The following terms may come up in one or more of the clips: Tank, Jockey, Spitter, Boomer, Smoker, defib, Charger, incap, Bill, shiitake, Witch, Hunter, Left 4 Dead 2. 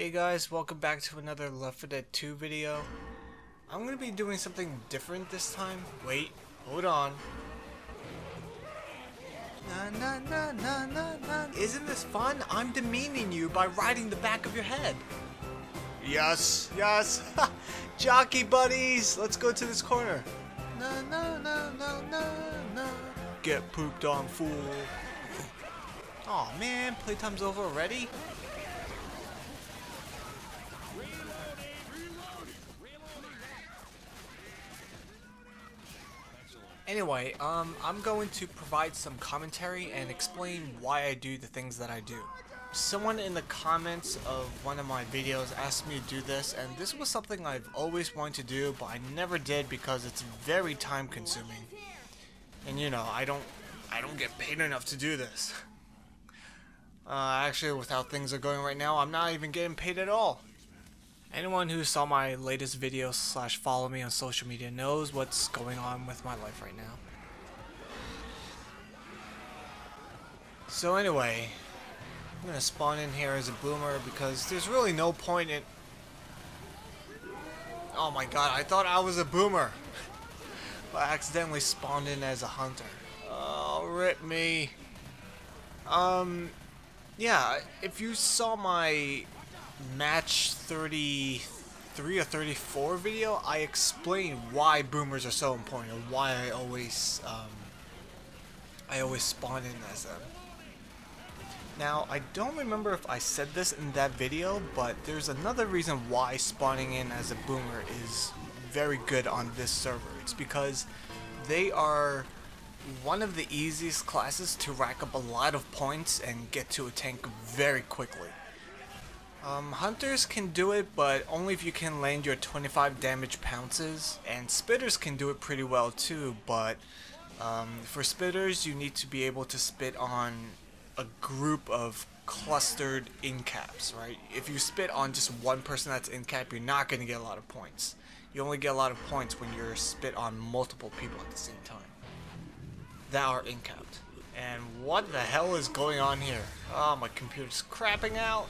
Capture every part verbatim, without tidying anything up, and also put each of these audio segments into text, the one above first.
Hey guys, welcome back to another Left four Dead two video. I'm gonna be doing something different this time. Wait, hold on. Na na na na na na. Isn't this fun? I'm demeaning you by riding the back of your head. Yes, yes. Jockey buddies, let's go to this corner. Na na na na na na. Get pooped on, fool. Aw, man, playtime's over already? Anyway, um, I'm going to provide some commentary and explain why I do the things that I do. Someone in the comments of one of my videos asked me to do this, and this was something I've always wanted to do, but I never did because it's very time consuming. And you know, I don't, I don't get paid enough to do this. Uh, actually, with how things are going right now, I'm not even getting paid at all. Anyone who saw my latest video slash follow me on social media knows what's going on with my life right now. So anyway, I'm gonna spawn in here as a boomer because there's really no point in... Oh my god, I thought I was a boomer! But I accidentally spawned in as a hunter. Oh, rip me. Um, yeah, if you saw my... match thirty-three or thirty-four video, I explain why boomers are so important and why I always um, I always spawn in as them. Now, I don't remember if I said this in that video, but there's another reason why spawning in as a boomer is very good on this server. It's because they are one of the easiest classes to rack up a lot of points and get to a tank very quickly. Um, hunters can do it, but only if you can land your twenty-five damage pounces, and spitters can do it pretty well too, but um, for spitters you need to be able to spit on a group of clustered incaps, right? If you spit on just one person that's incap, you're not going to get a lot of points. You only get a lot of points when you're spit on multiple people at the same time that are incapped. And what the hell is going on here? Oh, my computer's crapping out.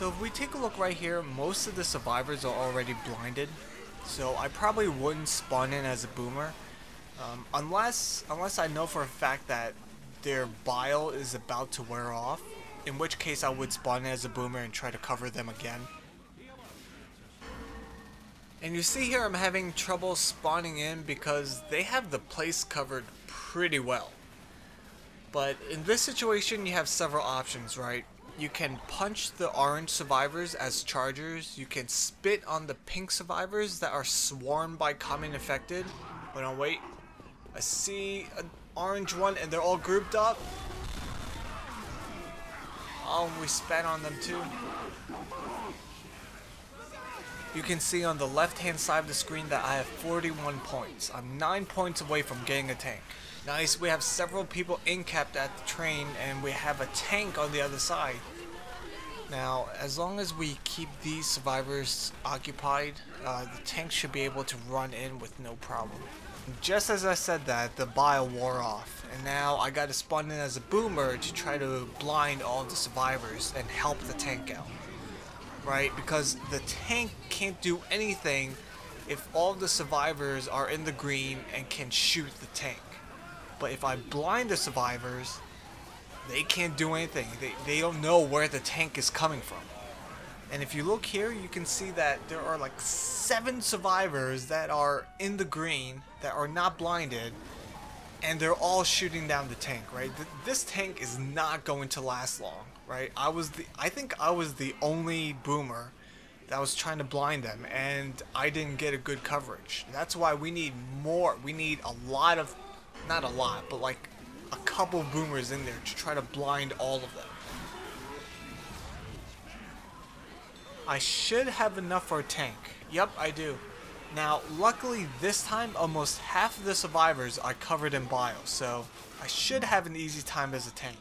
So if we take a look right here, most of the survivors are already blinded, so I probably wouldn't spawn in as a boomer, um, unless unless I know for a fact that their bile is about to wear off, in which case I would spawn in as a boomer and try to cover them again. And you see here I'm having trouble spawning in because they have the place covered pretty well. But in this situation you have several options, right? You can punch the orange survivors as chargers, you can spit on the pink survivors that are swarmed by common infected. Hold on, wait. I see an orange one and they're all grouped up. Oh, we spat on them too. You can see on the left hand side of the screen that I have forty-one points. I'm nine points away from getting a tank. Nice, we have several people incapped at the train and we have a tank on the other side. Now, as long as we keep these survivors occupied, uh, the tank should be able to run in with no problem. Just as I said that, the bile wore off, and now I gotta spawn in as a boomer to try to blind all the survivors and help the tank out. Right, because the tank can't do anything if all the survivors are in the green and can shoot the tank. But if I blind the survivors, they can't do anything. They, they don't know where the tank is coming from. And if you look here, you can see that there are like seven survivors that are in the green, that are not blinded, and they're all shooting down the tank, right? Th this tank is not going to last long, right? I was the, I think I was the only boomer that was trying to blind them, and I didn't get a good coverage. That's why we need more, we need a lot of... not a lot, but like a couple boomers in there to try to blind all of them. I should have enough for a tank. Yep, I do. Now, luckily this time, almost half of the survivors are covered in bile, so I should have an easy time as a tank.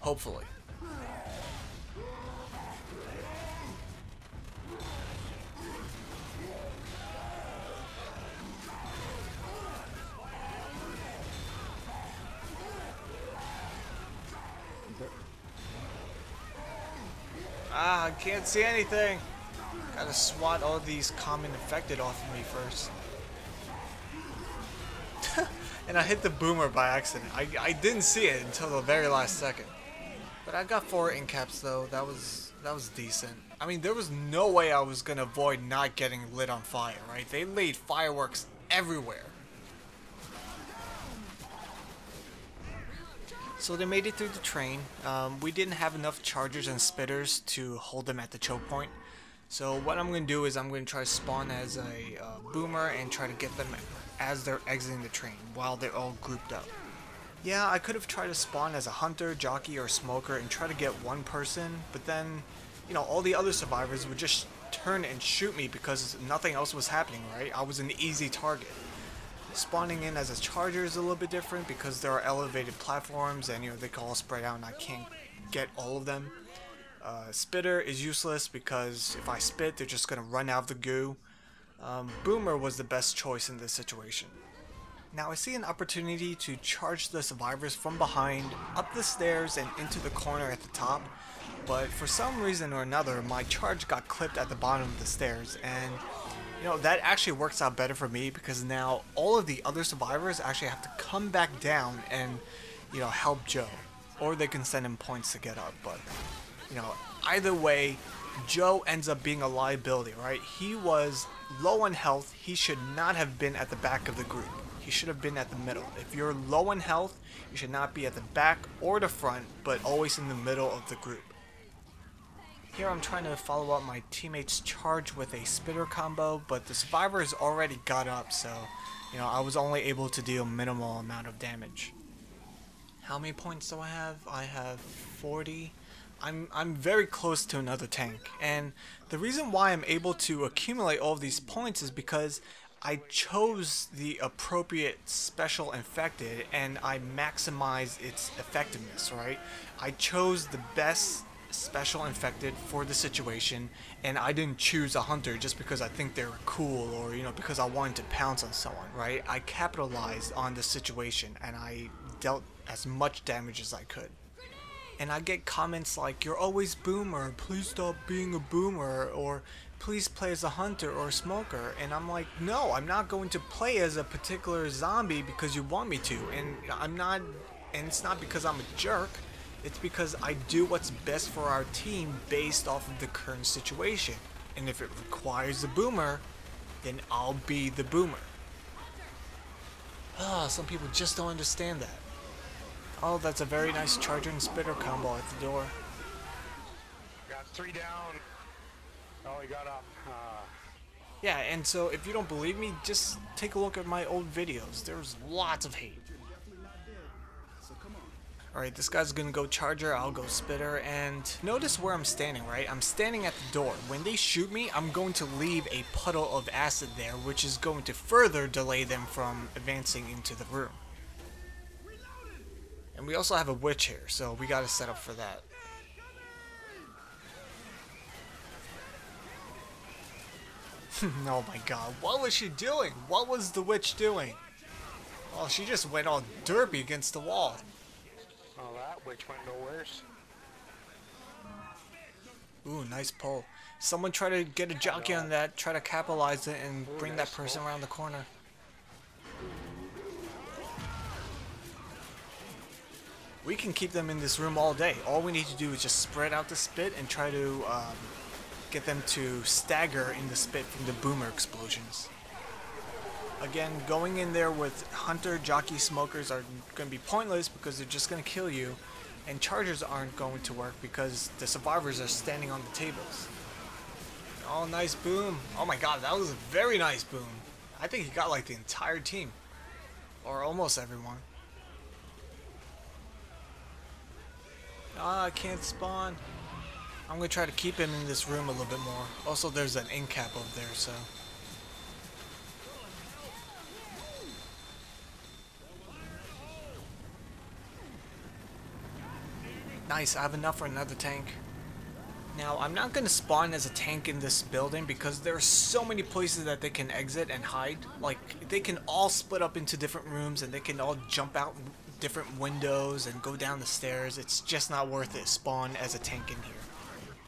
Hopefully. Ah, I can't see anything. Gotta swat all these common infected off of me first. And I hit the boomer by accident. I, I didn't see it until the very last second. But I got four incaps though. That was that was decent. I mean, there was no way I was gonna avoid not getting lit on fire, right? They laid fireworks everywhere. So they made it through the train. Um, we didn't have enough chargers and spitters to hold them at the choke point. So what I'm going to do is I'm going to try to spawn as a uh, boomer and try to get them as they're exiting the train while they're all grouped up. Yeah, I could have tried to spawn as a hunter, jockey, or smoker and try to get one person, but then, you know, all the other survivors would just turn and shoot me because nothing else was happening, right? I was an easy target. Spawning in as a charger is a little bit different because there are elevated platforms and, you know, they can all spread out and I can't get all of them. Uh, spitter is useless because if I spit, they're just going to run out of the goo. Um, Boomer was the best choice in this situation. Now I see an opportunity to charge the survivors from behind, up the stairs and into the corner at the top, but for some reason or another, my charge got clipped at the bottom of the stairs and, you know, that actually works out better for me because now all of the other survivors actually have to come back down and, you know, help Joe. Or they can send him points to get up, but, you know, either way, Joe ends up being a liability, right? He was low on health. He should not have been at the back of the group. He should have been at the middle. If you're low on health, you should not be at the back or the front, but always in the middle of the group. Here I'm trying to follow up my teammate's charge with a spitter combo, but the survivor has already got up, so, you know, I was only able to deal minimal amount of damage. How many points do I have? I have forty. I'm, I'm very close to another tank, and the reason why I'm able to accumulate all of these points is because I chose the appropriate special infected and I maximized its effectiveness, right? I chose the best special infected for the situation and I didn't choose a hunter just because I think they were cool or, you know, because I wanted to pounce on someone, right? I capitalized on the situation and I dealt as much damage as I could. And I get comments like, "You're always boomer, please stop being a boomer," or "Please play as a hunter or a smoker," and I'm like, no, I'm not going to play as a particular zombie because you want me to, and I'm not, and it's not because I'm a jerk. It's because I do what's best for our team based off of the current situation. And if it requires a boomer, then I'll be the boomer. Ah, some people just don't understand that. Oh, that's a very nice charger and spitter combo at the door. Got three down. Oh, he got up. Uh... Yeah, and so if you don't believe me, just take a look at my old videos. There's lots of hate. Alright, this guy's gonna go charger, I'll go spitter, and notice where I'm standing, right? I'm standing at the door. When they shoot me, I'm going to leave a puddle of acid there, which is going to further delay them from advancing into the room. And we also have a witch here, so we gotta set up for that. Oh my god, what was she doing? What was the witch doing? Oh, she just went all derpy against the wall. All that witch went no worse. Ooh, nice pull. Someone try to get a jockey on that, try to capitalize it, and Ooh, bring nice that person pull. around the corner. We can keep them in this room all day. All we need to do is just spread out the spit and try to um, get them to stagger in the spit from the boomer explosions. Again, going in there with hunter, jockey, smokers are going to be pointless because they're just going to kill you, and chargers aren't going to work because the survivors are standing on the tables. Oh, nice boom. Oh my god, that was a very nice boom. I think he got like the entire team, or almost everyone. Ah, I can't spawn. I'm going to try to keep him in this room a little bit more. Also, there's an end cap over there, so... Nice, I have enough for another tank. Now, I'm not going to spawn as a tank in this building because there are so many places that they can exit and hide. Like, they can all split up into different rooms and they can all jump out different windows and go down the stairs. It's just not worth it to spawn as a tank in here.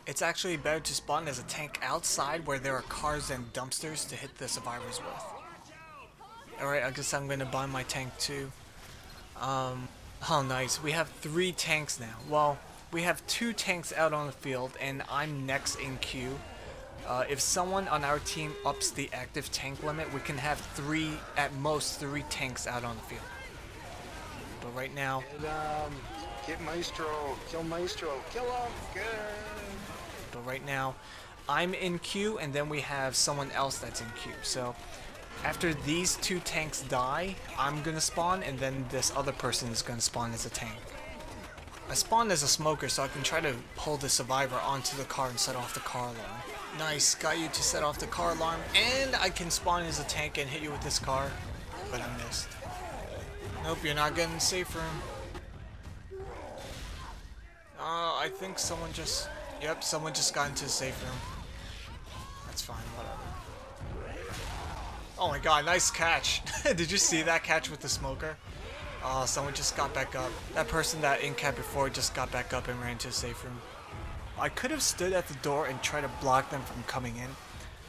It's actually better to spawn as a tank outside where there are cars and dumpsters to hit the survivors with. Alright, I guess I'm going to buy my tank too. Um, oh nice, we have three tanks now. Well, we have two tanks out on the field and I'm next in queue. Uh, if someone on our team ups the active tank limit, we can have three, at most three tanks out on the field. But right now... And, um, get Maestro, kill Maestro, kill him, good! But right now, I'm in queue and then we have someone else that's in queue. So, after these two tanks die, I'm gonna spawn and then this other person is gonna spawn as a tank. I spawned as a smoker so I can try to pull the survivor onto the car and set off the car alarm. Nice, got you to set off the car alarm, and I can spawn as a tank and hit you with this car, but I missed. Nope, you're not getting safe room. Uh, I think someone just, yep, someone just got into the safe room. That's fine, whatever. Oh my god, nice catch. Did you see that catch with the smoker? Oh, someone just got back up. That person that in-capped before just got back up and ran to the safe room. I could have stood at the door and tried to block them from coming in,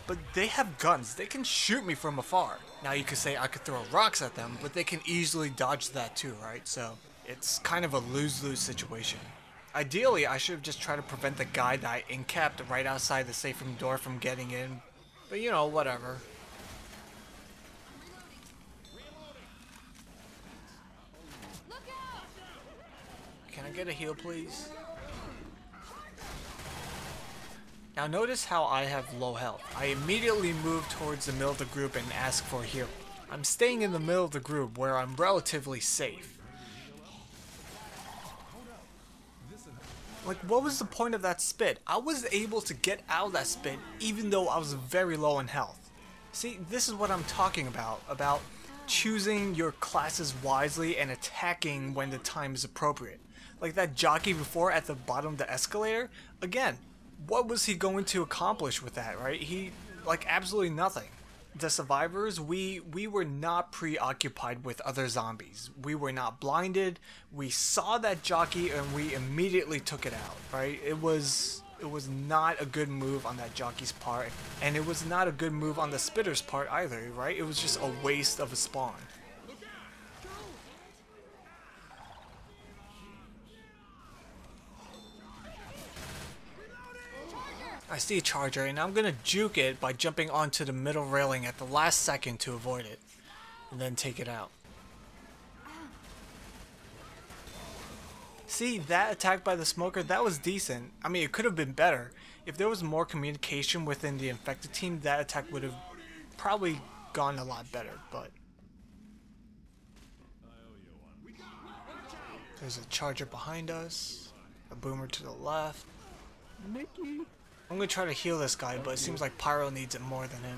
but they have guns. They can shoot me from afar. Now you could say I could throw rocks at them, but they can easily dodge that too, right? So it's kind of a lose-lose situation. Ideally, I should have just tried to prevent the guy that I in-capped right outside the safe room door from getting in, but you know, whatever. Can I get a heal, please? Now notice how I have low health. I immediately move towards the middle of the group and ask for a heal. I'm staying in the middle of the group where I'm relatively safe. Like, what was the point of that spit? I was able to get out of that spit even though I was very low in health. See, this is what I'm talking about, about choosing your classes wisely and attacking when the time is appropriate. Like that jockey before at the bottom of the escalator, again. What was he going to accomplish with that, right? He, like, absolutely nothing. The survivors, we we were not preoccupied with other zombies. We were not blinded. We saw that jockey and we immediately took it out, right? It was it was not a good move on that jockey's part, and it was not a good move on the spitter's part either, right? It was just a waste of a spawn. I see a charger and I'm gonna juke it by jumping onto the middle railing at the last second to avoid it and then take it out. See, that attack by the smoker, that was decent. I mean, it could have been better. If there was more communication within the infected team, that attack would have probably gone a lot better, but... There's a charger behind us, a boomer to the left. Mickey. I'm gonna try to heal this guy, but it seems like Pyro needs it more than him.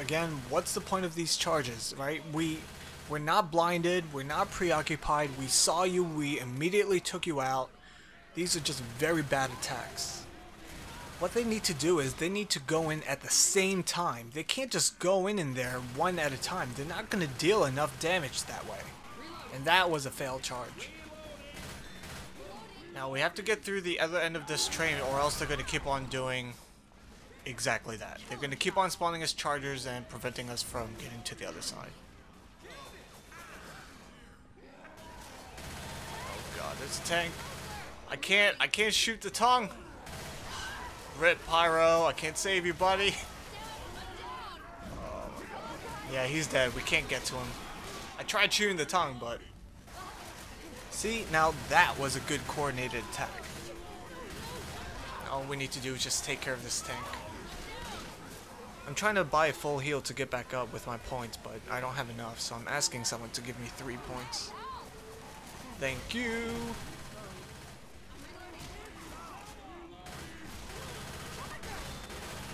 Again, what's the point of these charges, right? We, we're not blinded, we're not preoccupied, we saw you, we immediately took you out. These are just very bad attacks. What they need to do is they need to go in at the same time. They can't just go in in there one at a time. They're not gonna deal enough damage that way. And that was a failed charge. Now we have to get through the other end of this train or else they're going to keep on doing exactly that. They're going to keep on spawning us chargers and preventing us from getting to the other side. Oh god, there's a tank. I can't, I can't shoot the tongue. Rip Pyro, I can't save you, buddy. Oh my god. Yeah, he's dead. We can't get to him. I tried shooting the tongue, but... See, now that was a good coordinated attack. All we need to do is just take care of this tank. I'm trying to buy a full heal to get back up with my points, but I don't have enough, so I'm asking someone to give me three points. Thank you!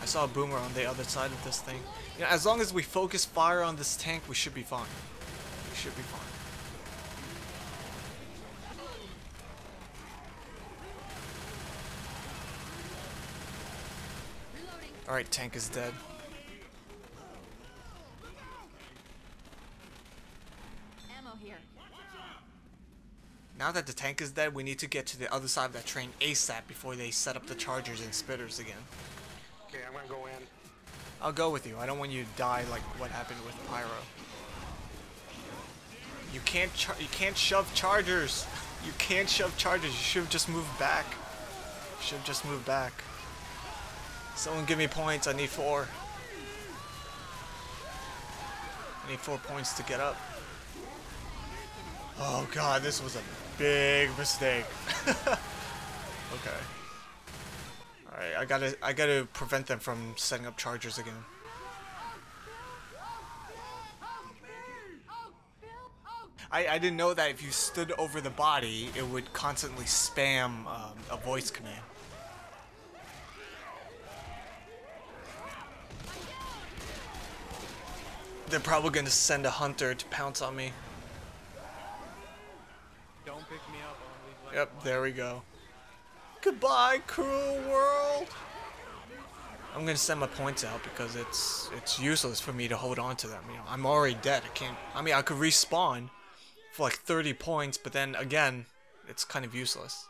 I saw a boomer on the other side of this thing. You know, as long as we focus fire on this tank, we should be fine. We should be fine. Alright, tank is dead. Ammo here. Now that the tank is dead, we need to get to the other side of that train ASAP before they set up the Chargers and Spitters again. Okay, I'm gonna go in. I'll go with you. I don't want you to die like what happened with Pyro. You can't char you can't shove Chargers. You can't shove Chargers. You should have just moved back. You should have just moved back. Someone give me points. I need four. I need four points to get up. Oh god, this was a big mistake. Okay. Alright, I gotta I gotta prevent them from setting up Chargers again. I, I didn't know that if you stood over the body, it would constantly spam um, a voice command. They're probably gonna send a hunter to pounce on me. Don't pick me up. Yep, there we go. Goodbye, cruel world. I'm gonna send my points out because it's it's useless for me to hold on to them. You know, I'm already dead. I can't. I mean, I could respawn for like thirty points, but then again, it's kind of useless.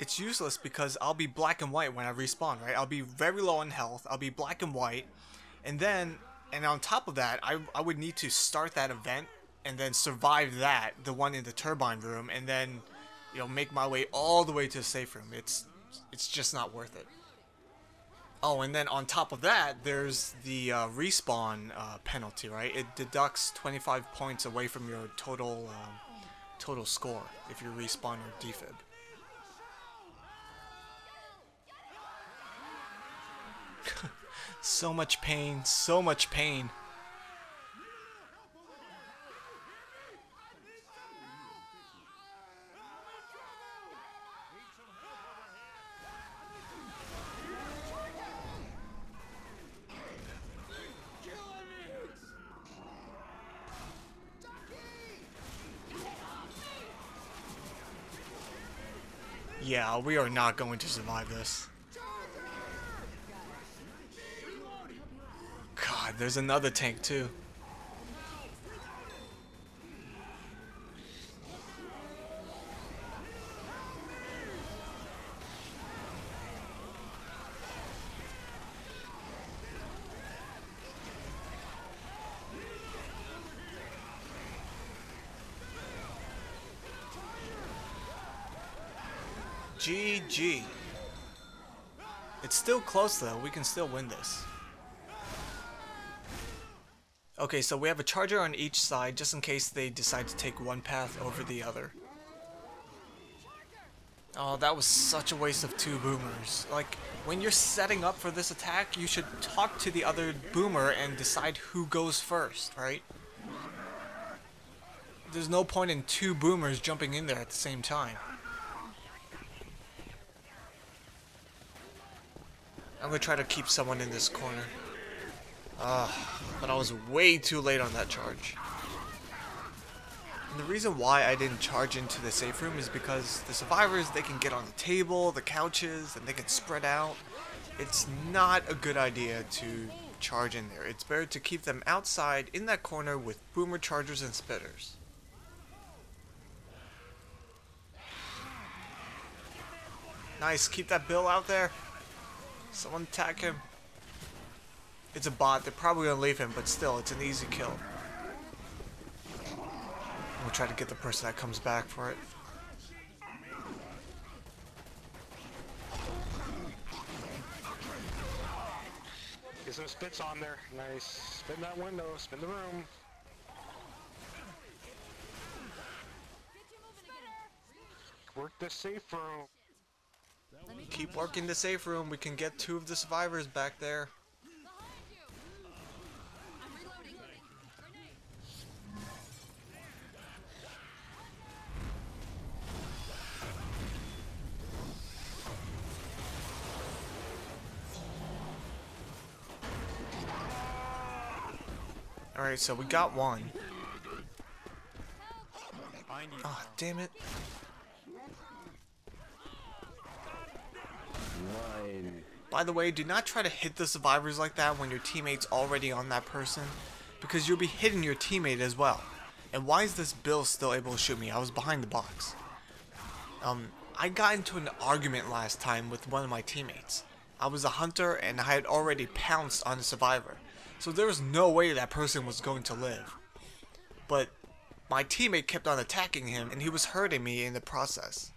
It's useless because I'll be black and white when I respawn, right? I'll be very low in health. I'll be black and white, and then and on top of that, I I would need to start that event and then survive that, the one in the turbine room, and then, you know, make my way all the way to the safe room. It's it's just not worth it. Oh, and then on top of that, there's the uh, respawn uh, penalty, right? It deducts twenty-five points away from your total um, total score if you respawn or defib. So much pain, so much pain. Yeah, we are not going to survive this. God, there's another tank too. G G. It's still close though, we can still win this. Okay, so we have a charger on each side just in case they decide to take one path over the other. Oh, that was such a waste of two boomers. Like, when you're setting up for this attack, you should talk to the other boomer and decide who goes first, right? There's no point in two boomers jumping in there at the same time. I'm gonna try to keep someone in this corner. Uh, but I was way too late on that charge. And the reason why I didn't charge into the safe room is because the survivors, they can get on the table, the couches, and they can spread out. It's not a good idea to charge in there. It's better to keep them outside in that corner with boomer chargers and spitters. Nice, keep that Bill out there. Someone attack him. It's a bot. They're probably going to leave him, but still, it's an easy kill. We'll try to get the person that comes back for it. Get some spits on there. Nice. Spin that window. Spin the room. Work the safe room. Keep working the safe room. We can get two of the survivors back there. Alright, so we got one. Ah, oh, damn it. By the way, do not try to hit the survivors like that when your teammate's already on that person, because you'll be hitting your teammate as well. And why is this Bill still able to shoot me? I was behind the box. Um, I got into an argument last time with one of my teammates. I was a hunter and I had already pounced on a survivor. So there was no way that person was going to live. But my teammate kept on attacking him and he was hurting me in the process.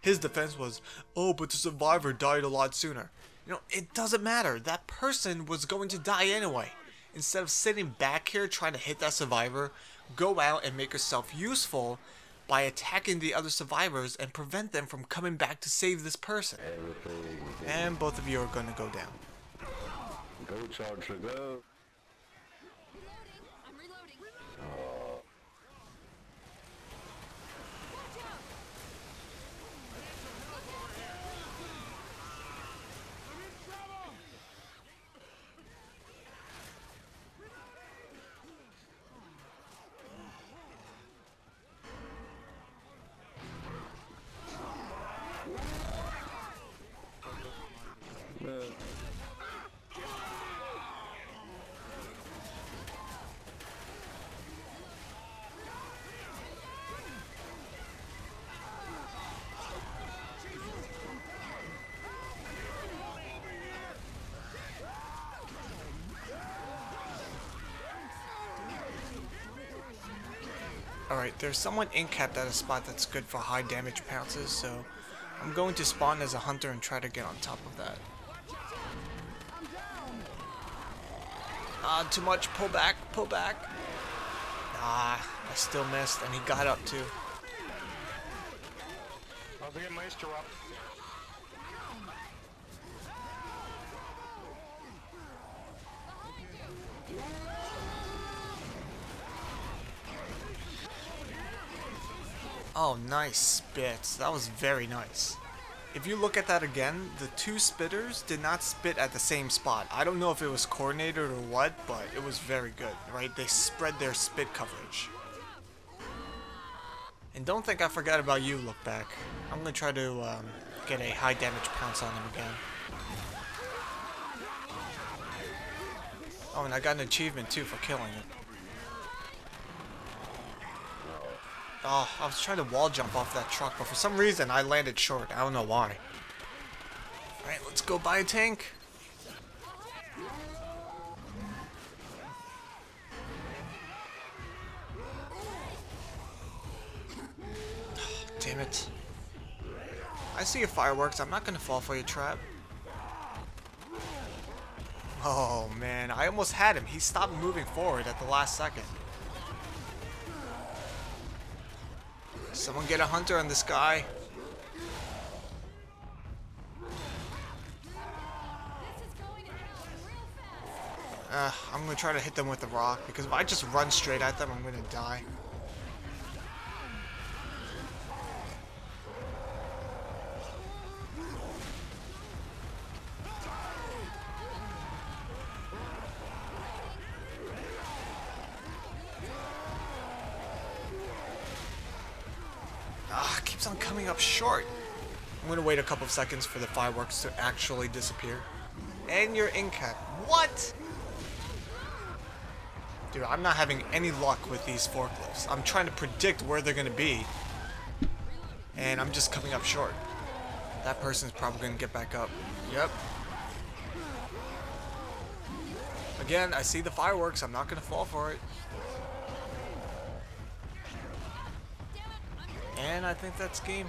His defense was, oh, but the survivor died a lot sooner. You know, it doesn't matter. That person was going to die anyway. Instead of sitting back here trying to hit that survivor, go out and make yourself useful by attacking the other survivors and prevent them from coming back to save this person. And both of you are going to go down. Go, Charger, go. I'm reloading. I'm reloading. Alright, there's someone incapped at a spot that's good for high damage pounces, so I'm going to spawn as a hunter and try to get on top of that. Ah, uh, too much. Pull back, pull back. Ah, I still missed, and he got up too. I'll get my Easter up. Oh, nice spits. That was very nice. If you look at that again, the two spitters did not spit at the same spot. I don't know if it was coordinated or what, but it was very good, right? They spread their spit coverage. And don't think I forgot about you, look back. I'm going to try to um, get a high damage pounce on him again. Oh, and I got an achievement too for killing it. Oh, I was trying to wall jump off that truck, but for some reason I landed short. I don't know why. Alright, let's go buy a tank. Oh, damn it. I see your fireworks. I'm not going to fall for your trap. Oh, man. I almost had him. He stopped moving forward at the last second. Someone get a hunter on this guy. Uh, I'm going to try to hit them with the rock, because if I just run straight at them, I'm going to die. On coming up short. I'm gonna wait a couple of seconds for the fireworks to actually disappear. And your incap. What? Dude, I'm not having any luck with these forklifts. I'm trying to predict where they're gonna be. And I'm just coming up short. That person's probably gonna get back up. Yep. Again, I see the fireworks. I'm not gonna fall for it. And I think that's game.